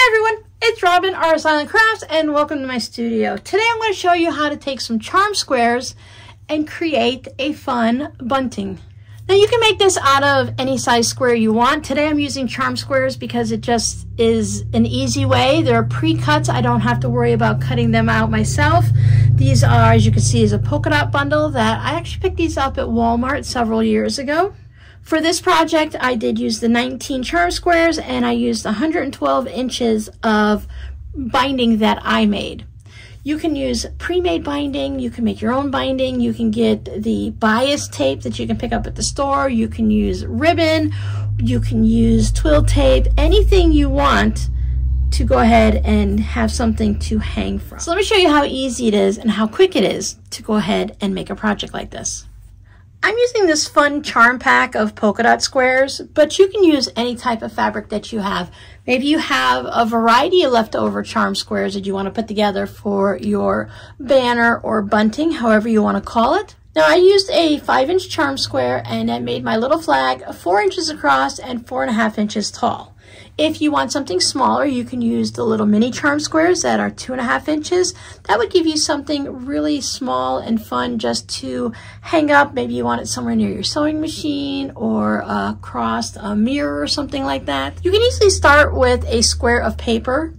Hey everyone, it's Robin, RS Island Crafts, and welcome to my studio. Today I'm going to show you how to take some charm squares and create a fun bunting. Now you can make this out of any size square you want. Today I'm using charm squares because it just is an easy way. They're pre-cuts. I don't have to worry about cutting them out myself. These are, as you can see, is a polka dot bundle that I actually picked these up at Walmart several years ago. For this project, I did use the 19 charm squares and I used 112 inches of binding that I made. You can use pre-made binding, you can make your own binding, you can get the bias tape that you can pick up at the store, you can use ribbon, you can use twill tape, anything you want to go ahead and have something to hang from. So let me show you how easy it is and how quick it is to go ahead and make a project like this. I'm using this fun charm pack of polka dot squares, but you can use any type of fabric that you have. Maybe you have a variety of leftover charm squares that you want to put together for your banner or bunting, however you want to call it. Now I used a 5-inch charm square and I made my little flag 4 inches across and 4.5 inches tall. If you want something smaller, you can use the little mini charm squares that are 2.5 inches. That would give you something really small and fun just to hang up. Maybe you want it somewhere near your sewing machine or across a mirror or something like that. You can easily start with a square of paper.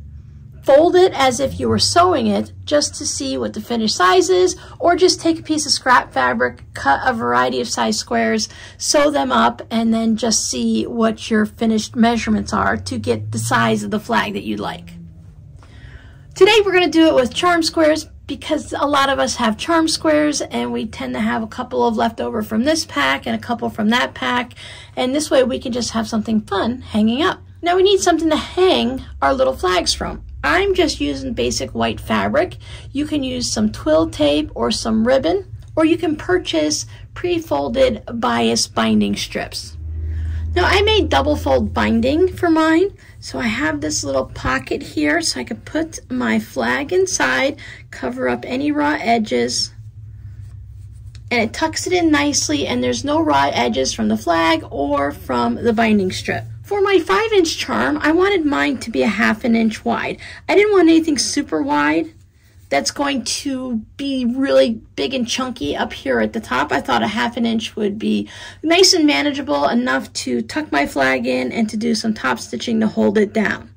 Fold it as if you were sewing it just to see what the finished size is, or just take a piece of scrap fabric, cut a variety of size squares, sew them up, and then just see what your finished measurements are to get the size of the flag that you'd like. Today we're going to do it with charm squares because a lot of us have charm squares and we tend to have a couple of leftover from this pack and a couple from that pack, and this way we can just have something fun hanging up. Now we need something to hang our little flags from. I'm just using basic white fabric. You can use some twill tape or some ribbon, or you can purchase pre-folded bias binding strips. Now I made double fold binding for mine, so I have this little pocket here so I can put my flag inside, cover up any raw edges, and it tucks it in nicely and there's no raw edges from the flag or from the binding strip. For my 5-inch charm, I wanted mine to be 1/2 inch wide. I didn't want anything super wide that's going to be really big and chunky up here at the top. I thought 1/2 inch would be nice and manageable enough to tuck my flag in and to do some top stitching to hold it down.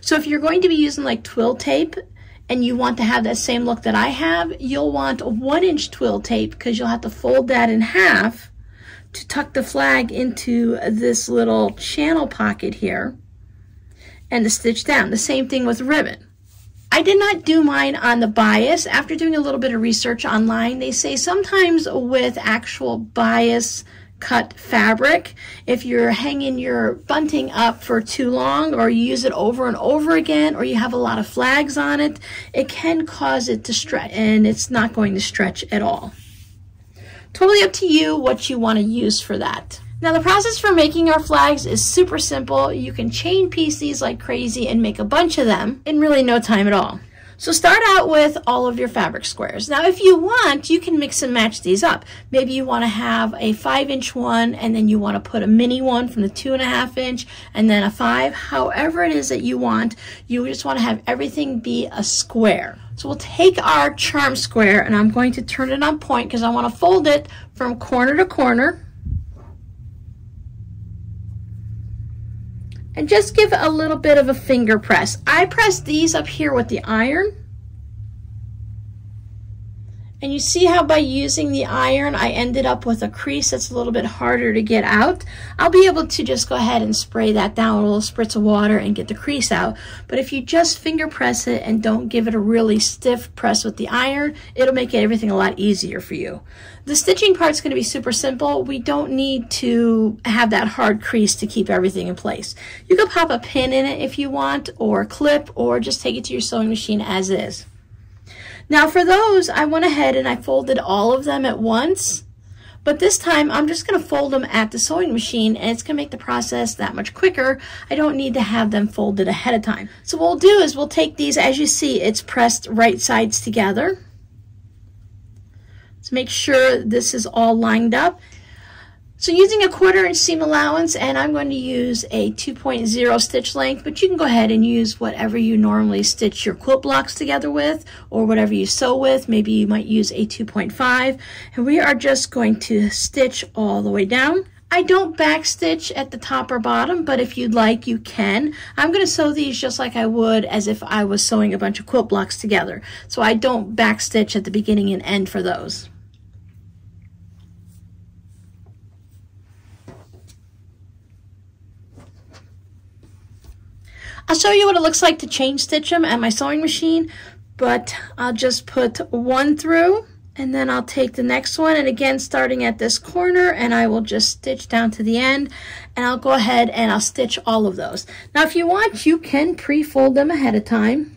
So if you're going to be using like twill tape and you want to have that same look that I have, you'll want 1-inch twill tape because you'll have to fold that in half to tuck the flag into this little channel pocket here and to stitch down. The same thing with ribbon. I did not do mine on the bias. After doing a little bit of research online, they say sometimes with actual bias cut fabric, if you're hanging your bunting up for too long or you use it over and over again or you have a lot of flags on it, it can cause it to stretch, and it's not going to stretch at all. Totally up to you what you want to use for that. Now the process for making our flags is super simple. You can chain piece these like crazy and make a bunch of them in really no time at all. So start out with all of your fabric squares. Now if you want, you can mix and match these up. Maybe you want to have a 5-inch one and then you want to put a mini one from the 2.5 inch and then a 5. However it is that you want, you just want to have everything be a square. So we'll take our charm square and I'm going to turn it on point because I want to fold it from corner to corner. And just give it a little bit of a finger press. I press these up here with the iron. And you see how by using the iron, I ended up with a crease that's a little bit harder to get out. I'll be able to just go ahead and spray that down with a little spritz of water and get the crease out. But if you just finger press it and don't give it a really stiff press with the iron, it'll make everything a lot easier for you. The stitching part's going to be super simple. We don't need to have that hard crease to keep everything in place. You can pop a pin in it if you want, or a clip, or just take it to your sewing machine as is. Now for those, I went ahead and I folded all of them at once, but this time I'm just going to fold them at the sewing machine and it's going to make the process that much quicker. I don't need to have them folded ahead of time. So what we'll do is we'll take these, as you see, it's pressed right sides together. So make sure this is all lined up. So using a 1/4 inch seam allowance, and I'm going to use a 2.0 stitch length, but you can go ahead and use whatever you normally stitch your quilt blocks together with, or whatever you sew with. Maybe you might use a 2.5, and we are just going to stitch all the way down. I don't back stitch at the top or bottom, but if you'd like, you can. I'm going to sew these just like I would as if I was sewing a bunch of quilt blocks together. So I don't back stitch at the beginning and end for those. I'll show you what it looks like to chain stitch them at my sewing machine, but I'll just put one through and then I'll take the next one, and again starting at this corner, and I will just stitch down to the end, and I'll go ahead and I'll stitch all of those. Now if you want, you can pre-fold them ahead of time.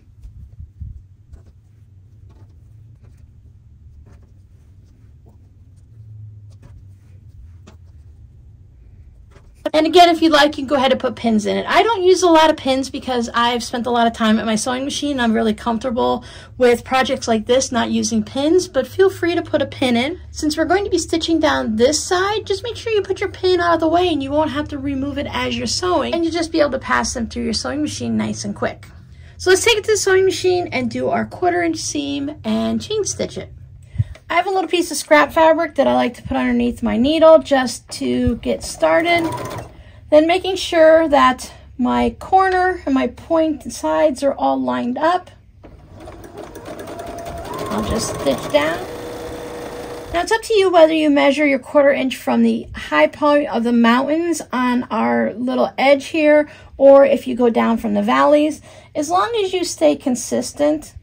And again, if you'd like, you can go ahead and put pins in it. I don't use a lot of pins because I've spent a lot of time at my sewing machine. I'm really comfortable with projects like this not using pins, but feel free to put a pin in. Since we're going to be stitching down this side, just make sure you put your pin out of the way and you won't have to remove it as you're sewing, and you'll just be able to pass them through your sewing machine nice and quick. So let's take it to the sewing machine and do our 1/4 inch seam and chain stitch it. I have a little piece of scrap fabric that I like to put underneath my needle just to get started. Then making sure that my corner and my point sides are all lined up. I'll just stitch down. Now it's up to you whether you measure your 1/4 inch from the high point of the mountains on our little edge here, or if you go down from the valleys. As long as you stay consistent.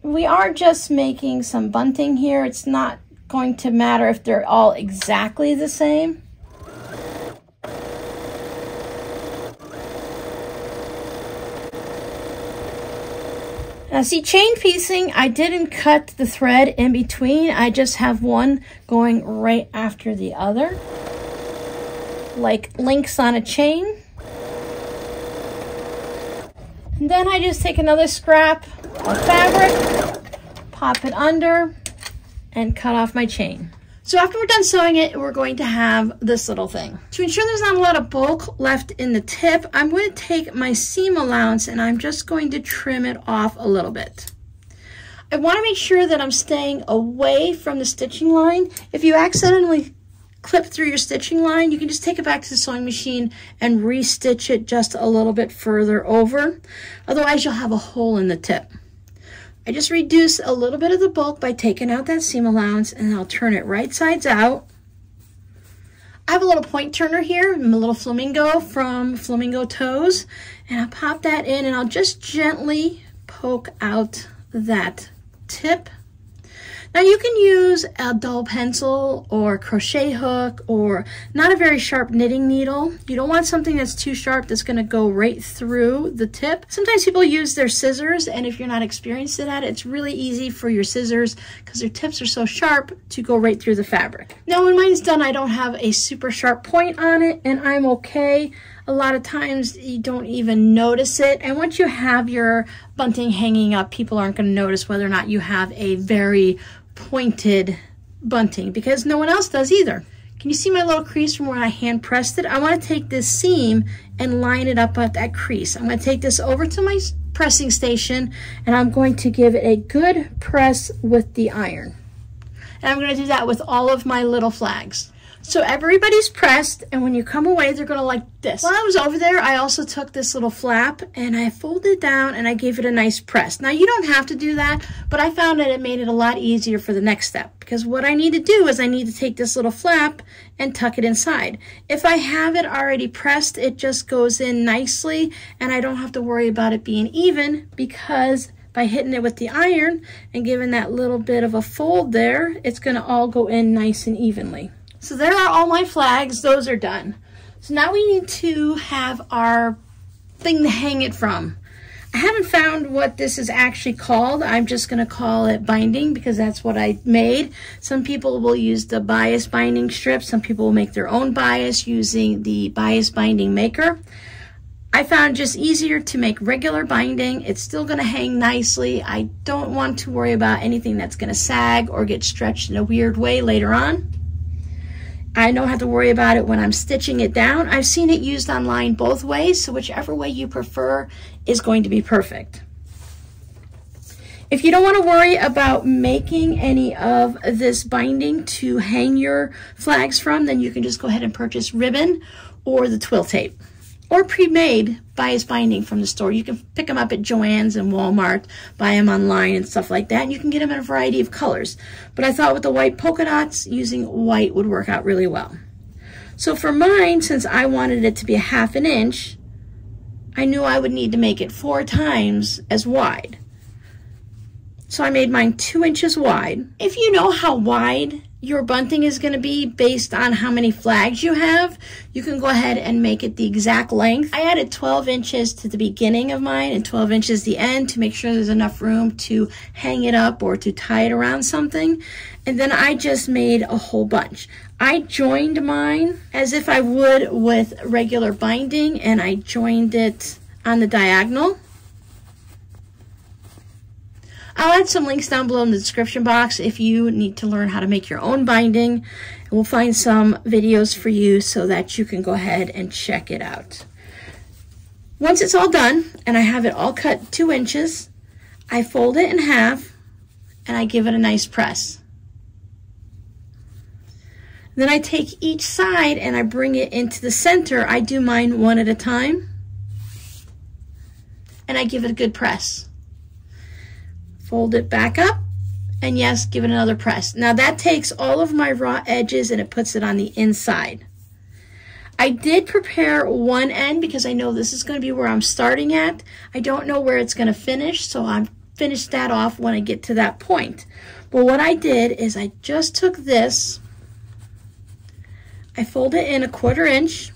We are just making some bunting here. It's not going to matter if they're all exactly the same. Now see, chain piecing, I didn't cut the thread in between. I just have one going right after the other, like links on a chain. And then I just take another scrap of fabric, pop it under, and cut off my chain. So after we're done sewing it, we're going to have this little thing. To ensure there's not a lot of bulk left in the tip, I'm going to take my seam allowance and I'm just going to trim it off a little bit. I want to make sure that I'm staying away from the stitching line. If you accidentally clip through your stitching line, you can just take it back to the sewing machine and re-stitch it just a little bit further over. Otherwise, you'll have a hole in the tip. I just reduce a little bit of the bulk by taking out that seam allowance, and I'll turn it right sides out. I have a little point turner here, a little flamingo from Flamingo Toes, and I'll pop that in and I'll just gently poke out that tip. Now you can use a dull pencil or crochet hook or not a very sharp knitting needle. You don't want something that's too sharp that's going to go right through the tip. Sometimes people use their scissors, and if you're not experienced at it, it's really easy for your scissors because their tips are so sharp to go right through the fabric. Now when mine's done, I don't have a super sharp point on it, and I'm okay. A lot of times you don't even notice it, and once you have your bunting hanging up, people aren't going to notice whether or not you have a very pointed bunting because no one else does either. Can you see my little crease from where I hand pressed it? I want to take this seam and line it up at that crease. I'm going to take this over to my pressing station and I'm going to give it a good press with the iron. And I'm going to do that with all of my little flags. So everybody's pressed, and when you come away, they're going to like this. While I was over there, I also took this little flap and I folded it down and I gave it a nice press. Now you don't have to do that, but I found that it made it a lot easier for the next step, because what I need to do is I need to take this little flap and tuck it inside. If I have it already pressed, it just goes in nicely and I don't have to worry about it being even, because by hitting it with the iron and giving that little bit of a fold there, it's going to all go in nice and evenly. So there are all my flags. Those are done. So now we need to have our thing to hang it from. I haven't found what this is actually called. I'm just going to call it binding because that's what I made. Some people will use the bias binding strip. Some people will make their own bias using the bias binding maker. I found just easier to make regular binding. It's still going to hang nicely. I don't want to worry about anything that's going to sag or get stretched in a weird way later on. I don't have to worry about it when I'm stitching it down. I've seen it used online both ways, so whichever way you prefer is going to be perfect. If you don't want to worry about making any of this binding to hang your flags from, then you can just go ahead and purchase ribbon or the twill tape, or pre-made bias binding from the store. You can pick them up at Joann's and Walmart, buy them online and stuff like that, and you can get them in a variety of colors. But I thought with the white polka dots, using white would work out really well. So for mine, since I wanted it to be a 1/2 inch, I knew I would need to make it 4 times as wide. So I made mine 2 inches wide. If you know how wide your bunting is going to be based on how many flags you have, you can go ahead and make it the exact length. I added 12 inches to the beginning of mine and 12 inches the end to make sure there's enough room to hang it up or to tie it around something. And then I just made a whole bunch. I joined mine as if I would with regular binding, and I joined it on the diagonal. I'll add some links down below in the description box if you need to learn how to make your own binding, and we'll find some videos for you so that you can go ahead and check it out. Once it's all done and I have it all cut 2 inches, I fold it in half and I give it a nice press. Then I take each side and I bring it into the center. I do mine one at a time and I give it a good press. Fold it back up, and yes, give it another press. Now that takes all of my raw edges and it puts it on the inside. I did prepare one end because I know this is going to be where I'm starting at. I don't know where it's going to finish, so I'll finish that off when I get to that point. But what I did is I just took this, I fold it in a 1/4 inch,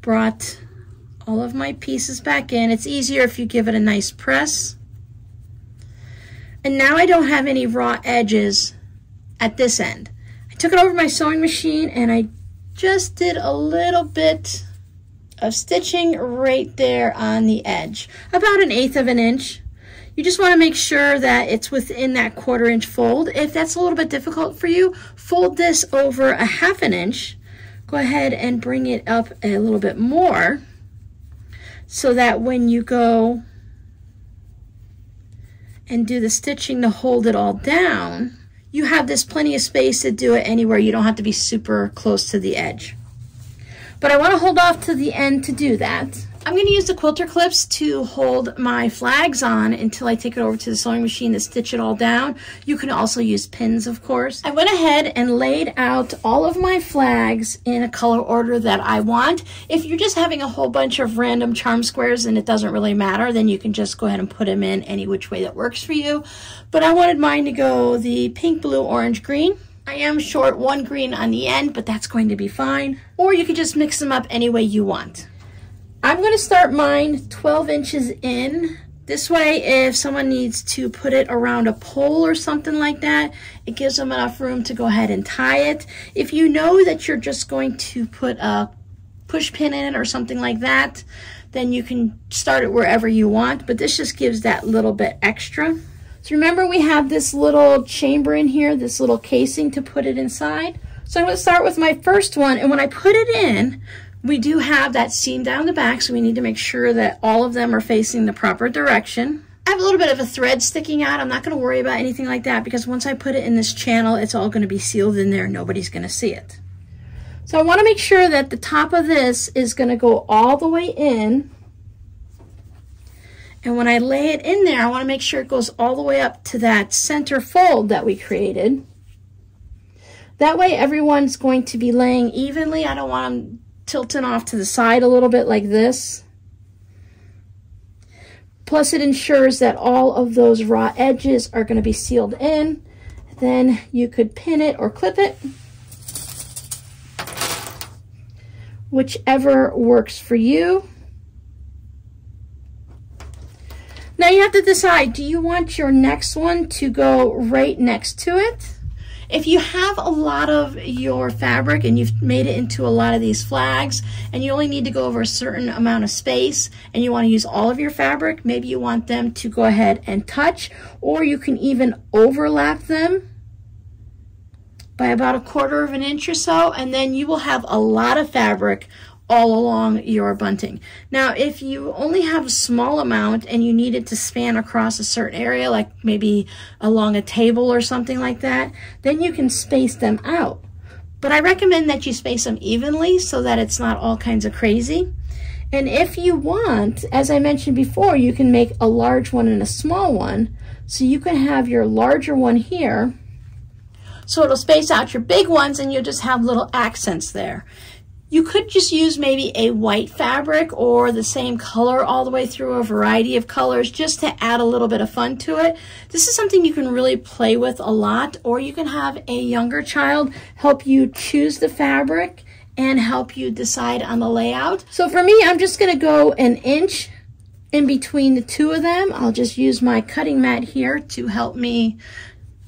brought all of my pieces back in. It's easier if you give it a nice press. And now I don't have any raw edges at this end. I took it over my sewing machine and I just did a little bit of stitching right there on the edge, about 1/8 of an inch. You just want to make sure that it's within that 1/4 inch fold. If that's a little bit difficult for you, fold this over a 1/2 inch. Go ahead and bring it up a little bit more, so that when you go and do the stitching to hold it all down, you have this plenty of space to do it anywhere. You don't have to be super close to the edge. But I want to hold off to the end to do that. I'm going to use the quilter clips to hold my flags on until I take it over to the sewing machine to stitch it all down. You can also use pins, of course. I went ahead and laid out all of my flags in a color order that I want. If you're just having a whole bunch of random charm squares and it doesn't really matter, then you can just go ahead and put them in any which way that works for you. But I wanted mine to go the pink, blue, orange, green. I am short one green on the end, but that's going to be fine. Or you can just mix them up any way you want. I'm going to start mine 12 inches in. This way, if someone needs to put it around a pole or something like that, it gives them enough room to go ahead and tie it. If you know that you're just going to put a push pin in it or something like that, then you can start it wherever you want, but this just gives that little bit extra. So remember, we have this little chamber in here, this little casing to put it inside. So I'm going to start with my first one, and when I put it in, we do have that seam down the back, so we need to make sure that all of them are facing the proper direction. I have a little bit of a thread sticking out. I'm not going to worry about anything like that because once I put it in this channel, it's all going to be sealed in there. Nobody's going to see it. So I want to make sure that the top of this is going to go all the way in. And when I lay it in there, I want to make sure it goes all the way up to that center fold that we created. That way everyone's going to be laying evenly. I don't want them tilting off to the side a little bit like this. Plus it ensures that all of those raw edges are going to be sealed in. Then you could pin it or clip it, whichever works for you. Now you have to decide, do you want your next one to go right next to it? If you have a lot of your fabric and you've made it into a lot of these flags and you only need to go over a certain amount of space and you want to use all of your fabric, maybe you want them to go ahead and touch, or you can even overlap them by about 1/4 of an inch or so, and then you will have a lot of fabric all along your bunting. Now, if you only have a small amount and you need it to span across a certain area, like maybe along a table or something like that, then you can space them out. But I recommend that you space them evenly so that it's not all kinds of crazy. And if you want, as I mentioned before, you can make a large one and a small one. So you can have your larger one here, so it'll space out your big ones and you'll just have little accents there. You could just use maybe a white fabric or the same color all the way through, a variety of colors, just to add a little bit of fun to it. This is something you can really play with a lot, or you can have a younger child help you choose the fabric and help you decide on the layout. So for me, I'm just going to go 1 inch in between the two of them. I'll just use my cutting mat here to help me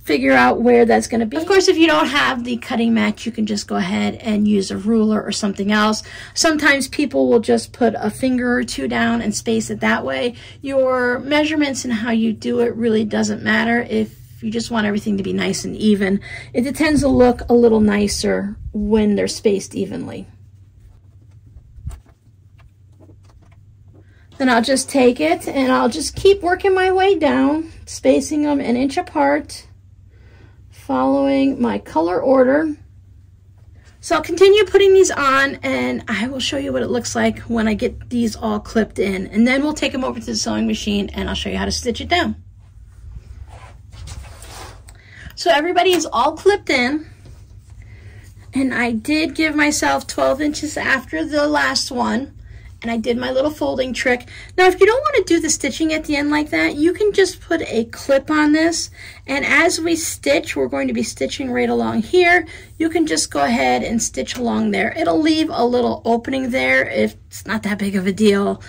figure out where that's going to be. Of course, if you don't have the cutting mat, you can just go ahead and use a ruler or something else. Sometimes people will just put a finger or two down and space it that way. Your measurements and how you do it really doesn't matter if you just want everything to be nice and even. It tends to look a little nicer when they're spaced evenly. Then I'll just take it and I'll just keep working my way down, spacing them 1 inch apart, following my color order. So I'll continue putting these on and I will show you what it looks like when I get these all clipped in, and then we'll take them over to the sewing machine and I'll show you how to stitch it down. So everybody is all clipped in, and I did give myself 12 inches after the last one, and I did my little folding trick. Now, if you don't want to do the stitching at the end like that, you can just put a clip on this, and as we stitch, we're going to be stitching right along here. You can just go ahead and stitch along there. It'll leave a little opening there. If it's not that big of a deal.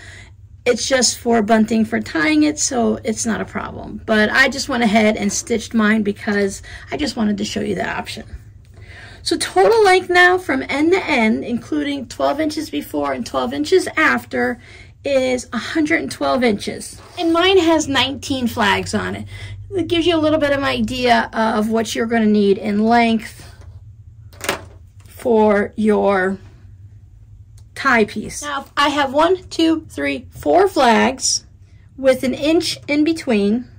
It's just for bunting, for tying it, so it's not a problem. But I just went ahead and stitched mine because I just wanted to show you that option. So total length now from end to end, including 12 inches before and 12 inches after, is 112 inches. And mine has 19 flags on it. It gives you a little bit of an idea of what you're going to need in length for your tie piece. Now I have 1, 2, 3, 4 flags with 1 inch in between.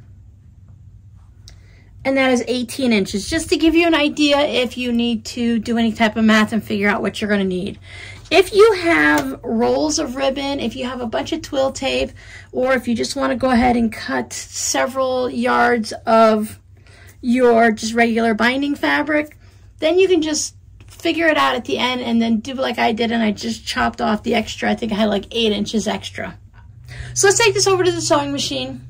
And that is 18 inches, just to give you an idea if you need to do any type of math and figure out what you're going to need. If you have rolls of ribbon, if you have a bunch of twill tape, or if you just want to go ahead and cut several yards of your just regular binding fabric, then you can just figure it out at the end and then do like I did, and I just chopped off the extra. I think I had like 8 inches extra. So let's take this over to the sewing machine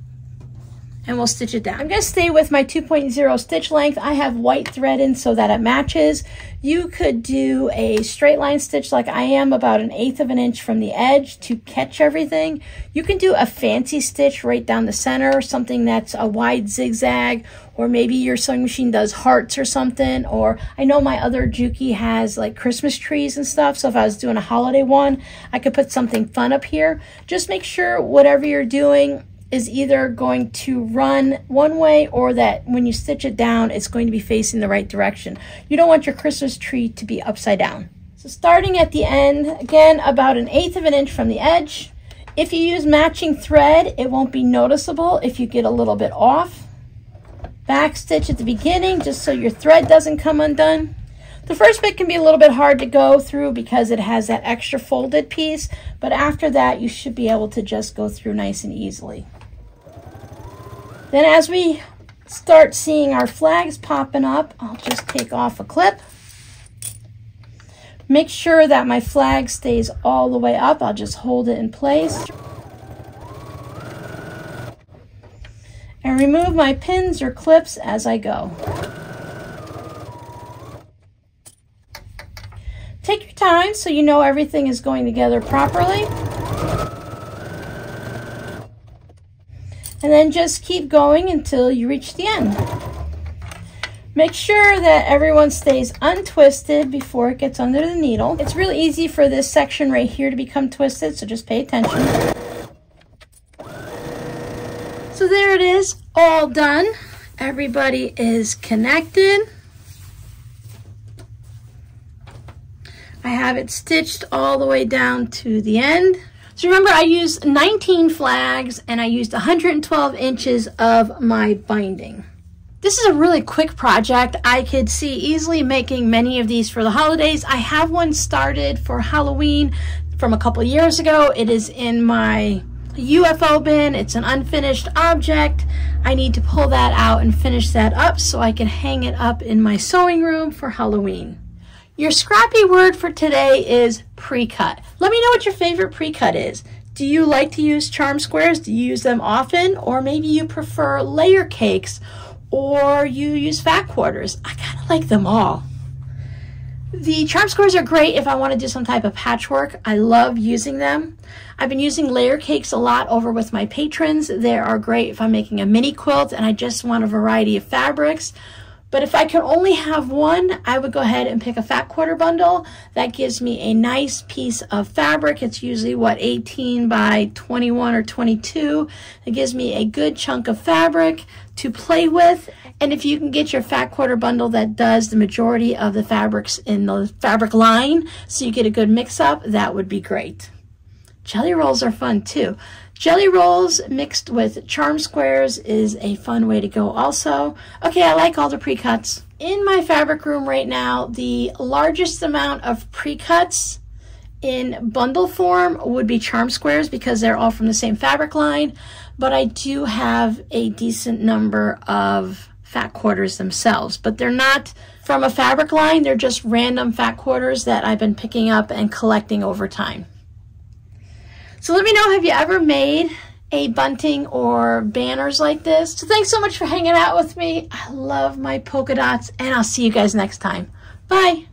and we'll stitch it down. I'm going to stay with my 2.0 stitch length. I have white thread in so that it matches. You could do a straight line stitch like I am, about 1/8 of an inch from the edge to catch everything. You can do a fancy stitch right down the center, something that's a wide zigzag, or maybe your sewing machine does hearts or something, or I know my other Juki has like Christmas trees and stuff, so if I was doing a holiday one, I could put something fun up here. Just make sure whatever you're doing is either going to run one way, or that when you stitch it down, it's going to be facing the right direction. You don't want your Christmas tree to be upside down. So starting at the end, again, about 1/8 of an inch from the edge. If you use matching thread, it won't be noticeable if you get a little bit off. Back stitch at the beginning, just so your thread doesn't come undone. The first bit can be a little bit hard to go through because it has that extra folded piece, but after that, you should be able to just go through nice and easily. Then as we start seeing our flags popping up, I'll just take off a clip. Make sure that my flag stays all the way up. I'll just hold it in place. And remove my pins or clips as I go. Take your time so you know everything is going together properly. And then just keep going until you reach the end. Make sure that everyone stays untwisted before it gets under the needle. It's real easy for this section right here to become twisted, so just pay attention. So there it is, all done. Everybody is connected. I have it stitched all the way down to the end. So remember, I used 19 flags and I used 112 inches of my binding. This is a really quick project. I could see easily making many of these for the holidays. I have one started for Halloween from a couple years ago. It is in my UFO bin. It's an unfinished object. I need to pull that out and finish that up so I can hang it up in my sewing room for Halloween. Your scrappy word for today is pre-cut. Let me know what your favorite pre-cut is. Do you like to use charm squares? Do you use them often? Or maybe you prefer layer cakes, or you use fat quarters. I kind of like them all. The charm squares are great if I want to do some type of patchwork. I love using them. I've been using layer cakes a lot over with my patrons. They are great if I'm making a mini quilt and I just want a variety of fabrics. But if I could only have one, I would go ahead and pick a fat quarter bundle. That gives me a nice piece of fabric. It's usually, what, 18 by 21 or 22. It gives me a good chunk of fabric to play with. And if you can get your fat quarter bundle that does the majority of the fabrics in the fabric line, so you get a good mix up, that would be great. Jelly rolls are fun too. Jelly rolls mixed with charm squares is a fun way to go also. Okay, I like all the pre-cuts. In my fabric room right now, the largest amount of pre-cuts in bundle form would be charm squares because they're all from the same fabric line, but I do have a decent number of fat quarters themselves, but they're not from a fabric line. They're just random fat quarters that I've been picking up and collecting over time. So let me know, have you ever made a bunting or banners like this? So thanks so much for hanging out with me. I love my polka dots, and I'll see you guys next time. Bye.